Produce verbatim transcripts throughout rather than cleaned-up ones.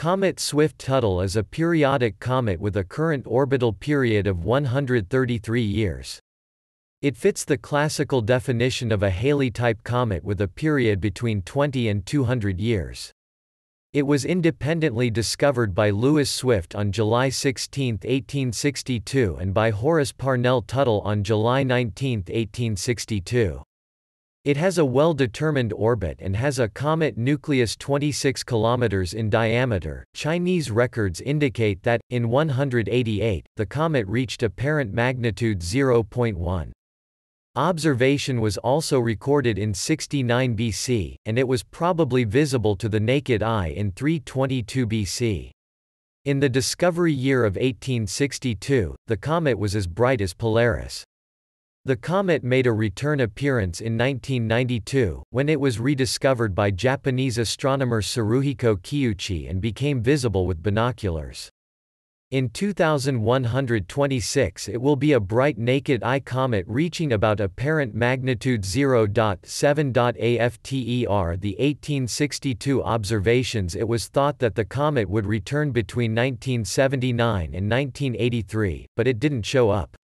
Comet Swift-Tuttle is a periodic comet with a current orbital period of one hundred thirty-three years. It fits the classical definition of a Halley-type comet with a period between twenty and two hundred years. It was independently discovered by Lewis Swift on July sixteenth, eighteen sixty-two and by Horace Parnell Tuttle on July nineteenth, eighteen sixty-two. It has a well-determined orbit and has a comet nucleus twenty-six kilometers in diameter. Chinese records indicate that, in one hundred eighty-eight, the comet reached apparent magnitude zero point one. Observation was also recorded in sixty-nine B C, and it was probably visible to the naked eye in three twenty-two B C. In the discovery year of eighteen sixty-two, the comet was as bright as Polaris. The comet made a return appearance in nineteen ninety-two, when it was rediscovered by Japanese astronomer Tsuruhiko Kiuchi and became visible with binoculars. In two thousand one hundred twenty-six, it will be a bright naked eye comet reaching about apparent magnitude zero point seven. After the eighteen sixty-two observations, it was thought that the comet would return between nineteen seventy-nine and nineteen eighty-three, but it didn't show up.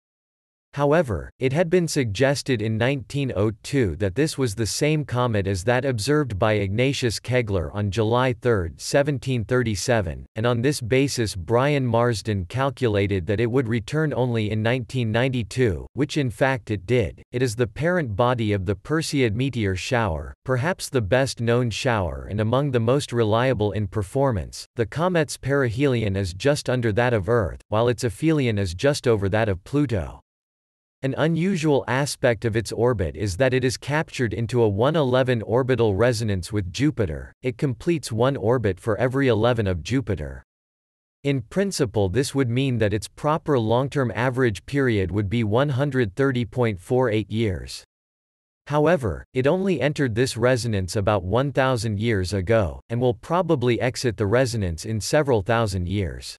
However, it had been suggested in nineteen oh two that this was the same comet as that observed by Ignatius Kegler on July third, seventeen thirty-seven, and on this basis Brian Marsden calculated that it would return only in nineteen ninety-two, which in fact it did. It is the parent body of the Perseid meteor shower, perhaps the best known shower and among the most reliable in performance. The comet's perihelion is just under that of Earth, while its aphelion is just over that of Pluto. An unusual aspect of its orbit is that it is captured into a one eleven orbital resonance with Jupiter. It completes one orbit for every eleven of Jupiter. In principle, this would mean that its proper long-term average period would be one hundred thirty point four eight years. However, it only entered this resonance about one thousand years ago, and will probably exit the resonance in several thousand years.